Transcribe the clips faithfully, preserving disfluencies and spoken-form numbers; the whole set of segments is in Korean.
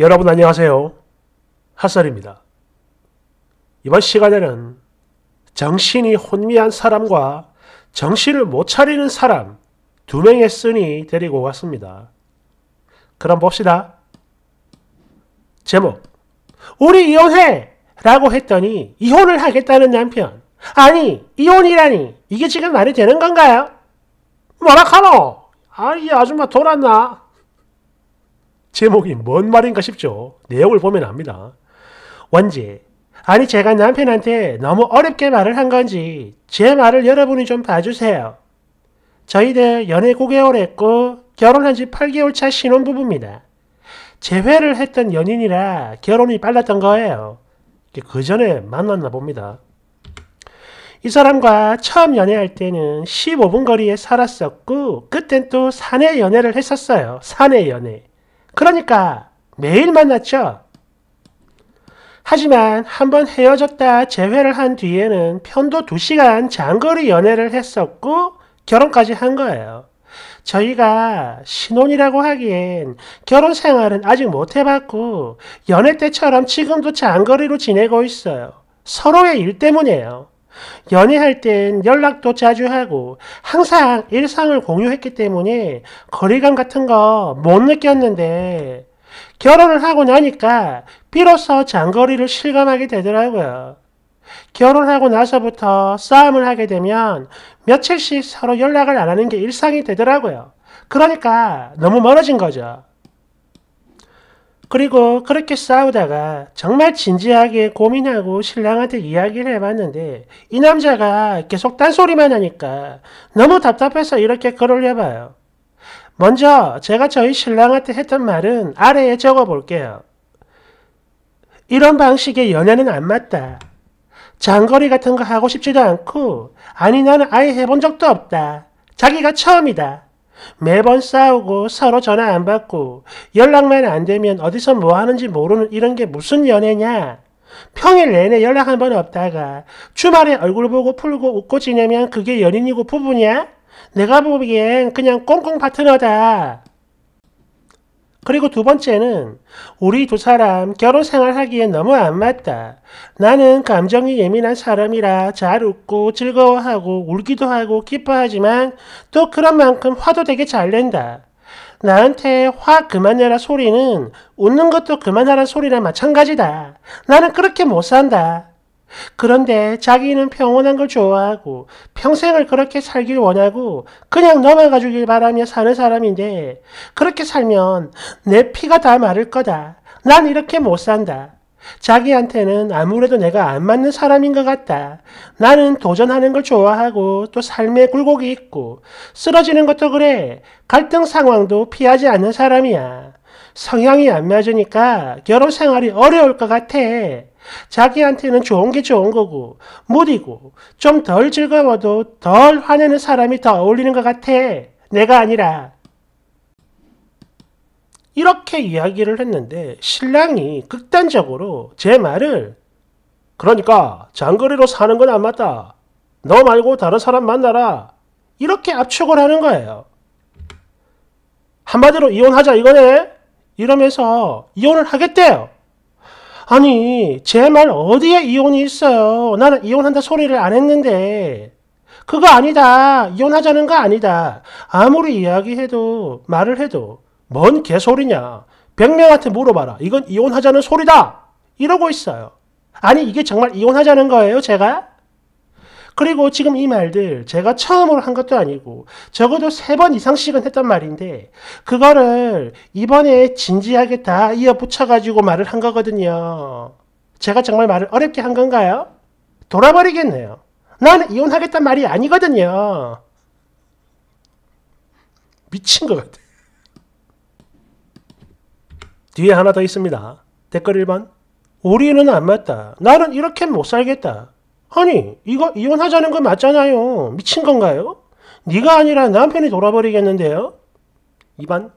여러분 안녕하세요. 핫썰입니다. 이번 시간에는 정신이 혼미한 사람과 정신을 못 차리는 사람 두 명의 쓴이 데리고 왔습니다. 그럼 봅시다. 제목, 우리 이혼해! 라고 했더니 이혼을 하겠다는 남편. 아니, 이혼이라니, 이게 지금 말이 되는 건가요? 뭐라카노? 아, 이 아줌마 돌았나? 제목이 뭔 말인가 싶죠. 내용을 보면 압니다. 원제, 아니 제가 남편한테 너무 어렵게 말을 한 건지 제 말을 여러분이 좀 봐주세요. 저희들 연애 구 개월 했고 결혼한 지 팔 개월 차 신혼부부입니다. 재회를 했던 연인이라 결혼이 빨랐던 거예요. 그 전에 만났나 봅니다. 이 사람과 처음 연애할 때는 십오 분 거리에 살았었고 그땐 또 사내 연애를 했었어요. 사내 연애. 그러니까 매일 만났죠. 하지만 한번 헤어졌다 재회를 한 뒤에는 편도 두 시간 장거리 연애를 했었고 결혼까지 한 거예요. 저희가 신혼이라고 하기엔 결혼 생활은 아직 못 해봤고 연애 때처럼 지금도 장거리로 지내고 있어요. 서로의 일 때문이에요. 연애할 땐 연락도 자주 하고 항상 일상을 공유했기 때문에 거리감 같은 거 못 느꼈는데 결혼을 하고 나니까 비로소 장거리를 실감하게 되더라고요. 결혼하고 나서부터 싸움을 하게 되면 며칠씩 서로 연락을 안 하는 게 일상이 되더라고요. 그러니까 너무 멀어진 거죠. 그리고 그렇게 싸우다가 정말 진지하게 고민하고 신랑한테 이야기를 해봤는데 이 남자가 계속 딴소리만 하니까 너무 답답해서 이렇게 글을 해봐요. 먼저 제가 저희 신랑한테 했던 말은 아래에 적어볼게요. 이런 방식의 연애는 안 맞다. 장거리 같은 거 하고 싶지도 않고, 아니 나는 아예 해본 적도 없다. 자기가 처음이다. 매번 싸우고 서로 전화 안 받고 연락만 안 되면 어디서 뭐 하는지 모르는 이런 게 무슨 연애냐. 평일 내내 연락 한 번 없다가 주말에 얼굴 보고 풀고 웃고 지내면 그게 연인이고 부부냐? 내가 보기엔 그냥 꽁꽁 파트너다. 그리고 두 번째는 우리 두 사람 결혼 생활하기엔 너무 안 맞다. 나는 감정이 예민한 사람이라 잘 웃고 즐거워하고 울기도 하고 기뻐하지만 또 그런 만큼 화도 되게 잘 낸다. 나한테 화 그만해라 소리는 웃는 것도 그만하라 소리랑 마찬가지다. 나는 그렇게 못 산다. 그런데 자기는 평온한 걸 좋아하고 평생을 그렇게 살길 원하고 그냥 넘어가 주길 바라며 사는 사람인데 그렇게 살면 내 피가 다 마를 거다. 난 이렇게 못 산다. 자기한테는 아무래도 내가 안 맞는 사람인 것 같다. 나는 도전하는 걸 좋아하고 또 삶에 굴곡이 있고 쓰러지는 것도 그래. 갈등 상황도 피하지 않는 사람이야. 성향이 안 맞으니까 결혼 생활이 어려울 것 같아. 자기한테는 좋은 게 좋은 거고 무디고 좀 덜 즐거워도 덜 화내는 사람이 더 어울리는 것 같아. 내가 아니라. 이렇게 이야기를 했는데 신랑이 극단적으로 제 말을 그러니까 장거리로 사는 건 안 맞다. 너 말고 다른 사람 만나라. 이렇게 압축을 하는 거예요. 한마디로 이혼하자 이거네? 이러면서 이혼을 하겠대요. 아니 제 말 어디에 이혼이 있어요. 나는 이혼한다 소리를 안 했는데. 그거 아니다. 이혼하자는 거 아니다. 아무리 이야기해도 말을 해도 뭔 개소리냐. 백 명한테 물어봐라. 이건 이혼하자는 소리다. 이러고 있어요. 아니 이게 정말 이혼하자는 거예요 제가? 그리고 지금 이 말들 제가 처음으로 한 것도 아니고 적어도 세 번 이상씩은 했단 말인데 그거를 이번에 진지하게 다 이어붙여가지고 말을 한 거거든요. 제가 정말 말을 어렵게 한 건가요? 돌아버리겠네요. 나는 이혼하겠단 말이 아니거든요. 미친 것 같아. 뒤에 하나 더 있습니다. 댓글 일 번. 우리는 안 맞다. 나는 이렇게 못 살겠다. 아니 이거 이혼하자는 거 맞잖아요. 미친 건가요? 네가 아니라 남편이 돌아버리겠는데요? 이 번.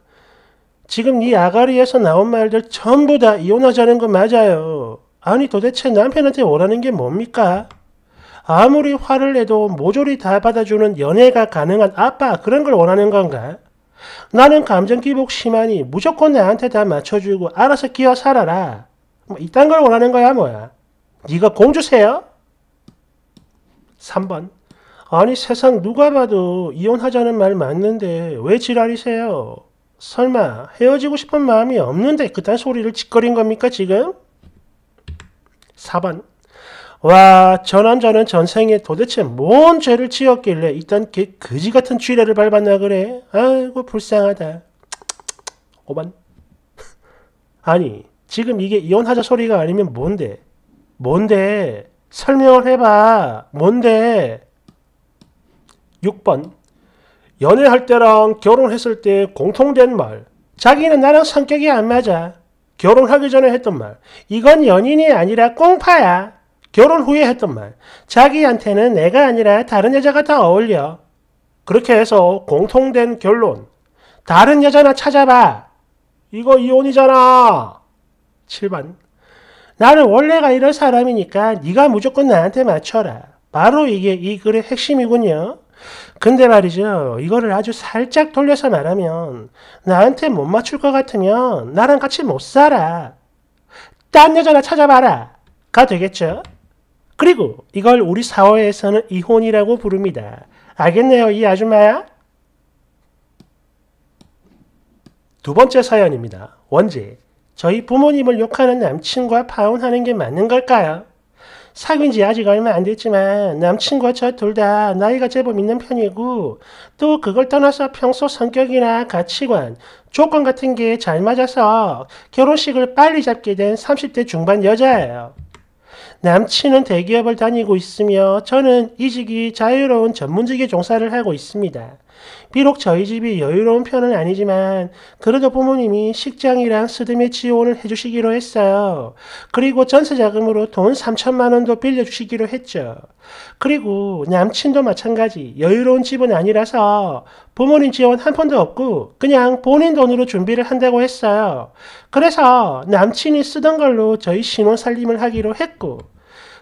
지금 네 아가리에서 나온 말들 전부 다 이혼하자는 거 맞아요. 아니 도대체 남편한테 원하는 게 뭡니까? 아무리 화를 내도 모조리 다 받아주는 연애가 가능한 아빠 그런 걸 원하는 건가? 나는 감정 기복 심하니 무조건 나한테 다 맞춰주고 알아서 끼어 살아라. 뭐 이딴 걸 원하는 거야 뭐야. 네가 공주세요? 삼 번. 아니 세상 누가 봐도 이혼하자는 말 맞는데 왜 지랄이세요? 설마 헤어지고 싶은 마음이 없는데 그딴 소리를 짓거린 겁니까 지금? 사 번. 와, 저 남자는 전생에 도대체 뭔 죄를 지었길래 이딴 개 거지 같은 쥐레를 밟았나 그래? 아이고 불쌍하다. 오 번. 아니 지금 이게 이혼하자 소리가 아니면 뭔데? 뭔데? 설명을 해봐. 뭔데? 육 번. 연애할 때랑 결혼했을 때 공통된 말. 자기는 나랑 성격이 안 맞아. 결혼하기 전에 했던 말. 이건 연인이 아니라 꽁파야. 결혼 후에 했던 말. 자기한테는 내가 아니라 다른 여자가 더 어울려. 그렇게 해서 공통된 결론. 다른 여자나 찾아봐. 이거 이혼이잖아. 칠 번. 나는 원래가 이런 사람이니까 네가 무조건 나한테 맞춰라. 바로 이게 이 글의 핵심이군요. 근데 말이죠. 이거를 아주 살짝 돌려서 말하면 나한테 못 맞출 것 같으면 나랑 같이 못 살아. 딴 여자나 찾아봐라. 가 되겠죠? 그리고 이걸 우리 사회에서는 이혼이라고 부릅니다. 알겠네요, 이 아줌마야? 두 번째 사연입니다. 원제. 저희 부모님을 욕하는 남친과 파혼하는 게 맞는 걸까요? 사귄 지 아직 얼마 안 됐지만 남친과 저 둘 다 나이가 제법 있는 편이고 또 그걸 떠나서 평소 성격이나 가치관, 조건 같은 게 잘 맞아서 결혼식을 빨리 잡게 된 삼십 대 중반 여자예요. 남친은 대기업을 다니고 있으며 저는 이직이 자유로운 전문직에 종사를 하고 있습니다. 비록 저희 집이 여유로운 편은 아니지만 그래도 부모님이 식장이랑 쓰담에 지원을 해주시기로 했어요. 그리고 전세자금으로 돈 삼천만 원도 빌려주시기로 했죠. 그리고 남친도 마찬가지 여유로운 집은 아니라서 부모님 지원 한 푼도 없고 그냥 본인 돈으로 준비를 한다고 했어요. 그래서 남친이 쓰던 걸로 저희 신혼 살림을 하기로 했고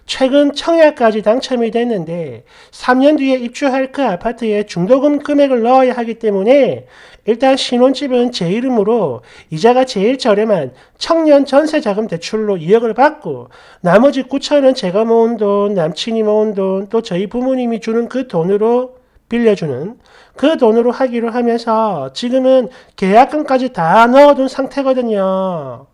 최근 청약까지 당첨이 됐는데 삼 년 뒤에 입주할 그 아파트에 중도금 금액을 넣어야 하기 때문에 일단 신혼집은 제 이름으로 이자가 제일 저렴한 청년 전세자금 대출로 이억을 받고 나머지 구천은 제가 모은 돈, 남친이 모은 돈, 또 저희 부모님이 주는 그 돈으로 빌려주는 그 돈으로 하기로 하면서 지금은 계약금까지 다 넣어둔 상태거든요.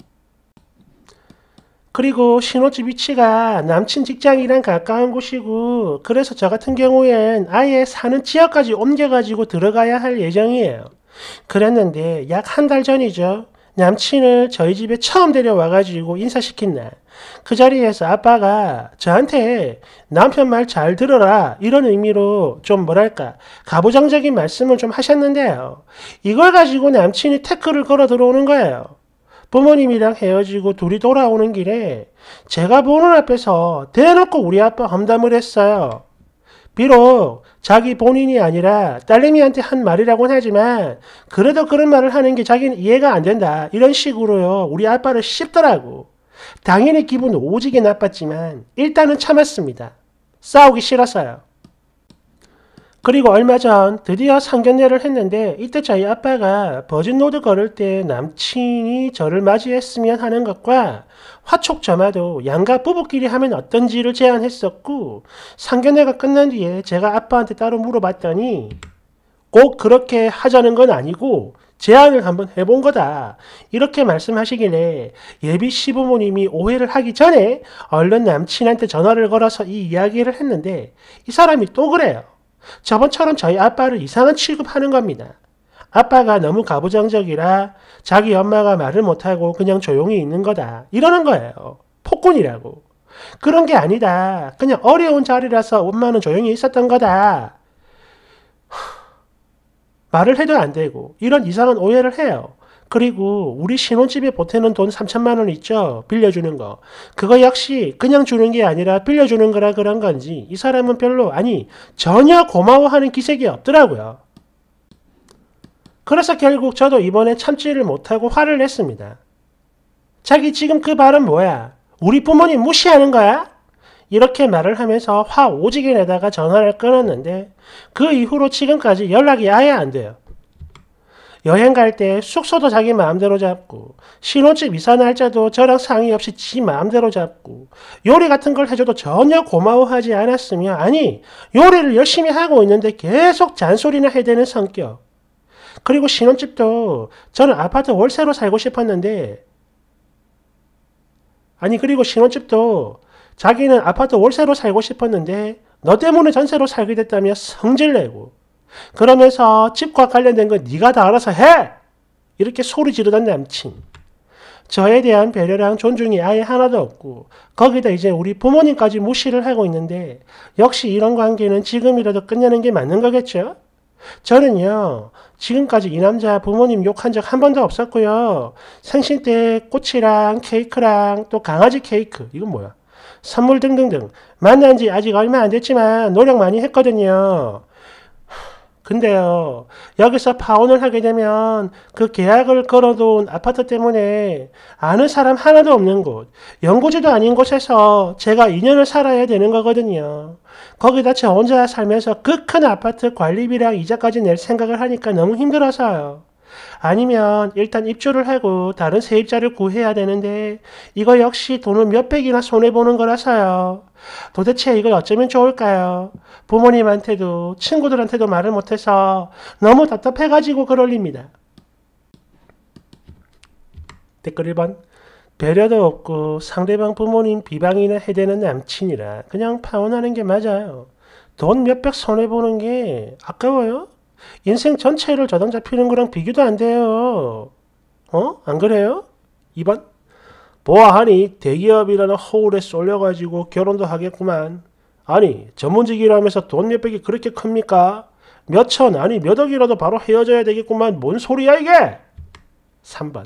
그리고 신혼집 위치가 남친 직장이랑 가까운 곳이고 그래서 저 같은 경우엔 아예 사는 지역까지 옮겨가지고 들어가야 할 예정이에요. 그랬는데 약 한 달 전이죠. 남친을 저희 집에 처음 데려와가지고 인사시킨 날 그 자리에서 아빠가 저한테 남편 말 잘 들어라 이런 의미로 좀 뭐랄까 가부장적인 말씀을 좀 하셨는데요. 이걸 가지고 남친이 태클을 걸어 들어오는 거예요. 부모님이랑 헤어지고 둘이 돌아오는 길에 제가 보는 앞에서 대놓고 우리 아빠 험담을 했어요. 비록 자기 본인이 아니라 딸내미한테 한 말이라고는 하지만 그래도 그런 말을 하는 게 자기는 이해가 안 된다. 이런 식으로요. 우리 아빠를 씹더라고. 당연히 기분 오지게 나빴지만 일단은 참았습니다. 싸우기 싫었어요. 그리고 얼마 전 드디어 상견례를 했는데 이때 저희 아빠가 버진로드 걸을 때 남친이 저를 맞이했으면 하는 것과 화촉점화도 양가 부부끼리 하면 어떤지를 제안했었고 상견례가 끝난 뒤에 제가 아빠한테 따로 물어봤더니 꼭 그렇게 하자는 건 아니고 제안을 한번 해본 거다. 이렇게 말씀하시길래 예비 시부모님이 오해를 하기 전에 얼른 남친한테 전화를 걸어서 이 이야기를 했는데 이 사람이 또 그래요. 저번처럼 저희 아빠를 이상한 취급하는 겁니다. 아빠가 너무 가부장적이라 자기 엄마가 말을 못하고 그냥 조용히 있는 거다. 이러는 거예요. 폭군이라고. 그런 게 아니다. 그냥 어려운 자리라서 엄마는 조용히 있었던 거다. 말을 해도 안 되고 이런 이상한 오해를 해요. 그리고 우리 신혼집에 보태는 돈 삼천만 원 있죠? 빌려주는 거. 그거 역시 그냥 주는 게 아니라 빌려주는 거라 그런 건지 이 사람은 별로 아니 전혀 고마워하는 기색이 없더라고요. 그래서 결국 저도 이번에 참지를 못하고 화를 냈습니다. 자기 지금 그 발언 뭐야? 우리 부모님 무시하는 거야? 이렇게 말을 하면서 화 오지게 내다가 전화를 끊었는데 그 이후로 지금까지 연락이 아예 안 돼요. 여행 갈 때 숙소도 자기 마음대로 잡고, 신혼집 이사 날짜도 저랑 상의 없이 지 마음대로 잡고, 요리 같은 걸 해줘도 전혀 고마워하지 않았으며, 아니 요리를 열심히 하고 있는데 계속 잔소리나 해대는 성격. 그리고 신혼집도 저는 아파트 월세로 살고 싶었는데, 아니 그리고 신혼집도 자기는 아파트 월세로 살고 싶었는데 너 때문에 전세로 살게 됐다며 성질내고, 그러면서 집과 관련된 건 네가 다 알아서 해! 이렇게 소리 지르던 남친. 저에 대한 배려랑 존중이 아예 하나도 없고, 거기다 이제 우리 부모님까지 무시를 하고 있는데, 역시 이런 관계는 지금이라도 끝내는 게 맞는 거겠죠? 저는요, 지금까지 이 남자 부모님 욕한 적 한 번도 없었고요. 생신 때 꽃이랑 케이크랑 또 강아지 케이크, 이건 뭐야? 선물 등등등. 만난 지 아직 얼마 안 됐지만 노력 많이 했거든요. 근데요, 여기서 파혼을 하게 되면 그 계약을 걸어둔 아파트 때문에 아는 사람 하나도 없는 곳, 연고지도 아닌 곳에서 제가 이 년을 살아야 되는 거거든요. 거기다 저 혼자 살면서 그 큰 아파트 관리비랑 이자까지 낼 생각을 하니까 너무 힘들어서요. 아니면 일단 입주를 하고 다른 세입자를 구해야 되는데 이거 역시 돈을 몇백이나 손해보는 거라서요. 도대체 이걸 어쩌면 좋을까요? 부모님한테도 친구들한테도 말을 못해서 너무 답답해가지고 글 올립니다. 댓글 일 번. 배려도 없고 상대방 부모님 비방이나 해대는 남친이라 그냥 파혼하는 게 맞아요. 돈 몇백 손해보는 게 아까워요? 인생 전체를 저당 잡히는 거랑 비교도 안 돼요. 어? 안 그래요? 이 번. 보아하니 대기업이라는 허울에 쏠려가지고 결혼도 하겠구만. 아니 전문직이라면서 돈 몇백이 그렇게 큽니까? 몇천 아니 몇억이라도 바로 헤어져야 되겠구만. 뭔 소리야 이게? 삼 번.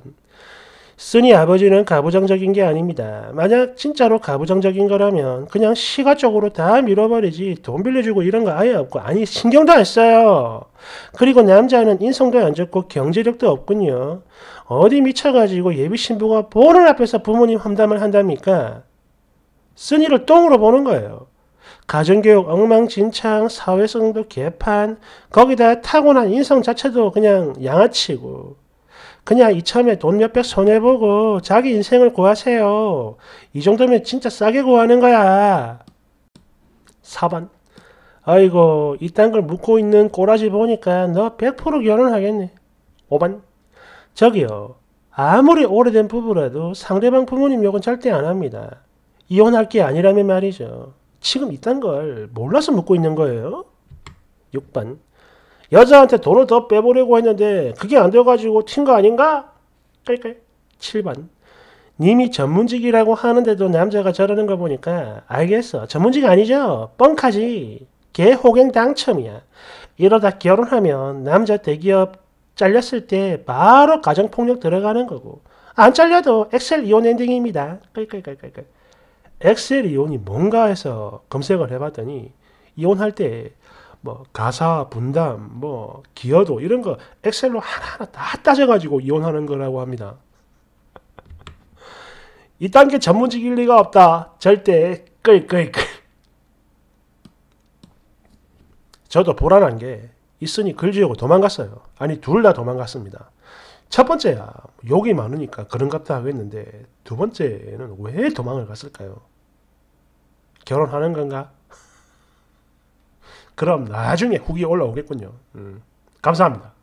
쓰니 아버지는 가부장적인 게 아닙니다. 만약 진짜로 가부장적인 거라면 그냥 시가 쪽으로 다 밀어버리지 돈 빌려주고 이런 거 아예 없고, 아니 신경도 안 써요. 그리고 남자는 인성도 안 좋고 경제력도 없군요. 어디 미쳐가지고 예비신부가 보는 앞에서 부모님 험담을 한답니까? 쓰니를 똥으로 보는 거예요. 가정교육 엉망진창, 사회성도 개판, 거기다 타고난 인성 자체도 그냥 양아치고. 그냥 이참에 돈 몇백 손해보고 자기 인생을 구하세요. 이 정도면 진짜 싸게 구하는 거야. 사 번. 아이고 이딴 걸 묻고 있는 꼬라지 보니까 너 백 퍼센트 결혼하겠네. 오 번. 저기요, 아무리 오래된 부부라도 상대방 부모님 욕은 절대 안 합니다. 이혼할 게 아니라면 말이죠. 지금 이딴 걸 몰라서 묻고 있는 거예요? 육 번. 여자한테 돈을 더 빼보려고 했는데 그게 안 돼가지고 튄 거 아닌가? 깔깔. 칠 번. 님이 전문직이라고 하는데도 남자가 저러는 거 보니까 알겠어. 전문직 아니죠? 뻥카지. 개 호갱 당첨이야. 이러다 결혼하면 남자 대기업 잘렸을 때 바로 가정폭력 들어가는 거고, 안 잘려도 엑셀 이혼 엔딩입니다. 깔깔깔깔깔. 엑셀 이혼이 뭔가 해서 검색을 해봤더니 이혼할 때 뭐 가사, 분담, 뭐 기여도 이런 거 엑셀로 하나하나 다 따져가지고 이혼하는 거라고 합니다. 이딴 게 전문직일 리가 없다. 절대 끌끌끌. 저도 불안한 게 있으니 글지우고 도망갔어요. 아니 둘 다 도망갔습니다. 첫 번째야 욕이 많으니까 그런갑다 하겠는데, 두 번째는 왜 도망을 갔을까요? 결혼하는 건가? 그럼 나중에 후기 올라오겠군요. 음, 감사합니다.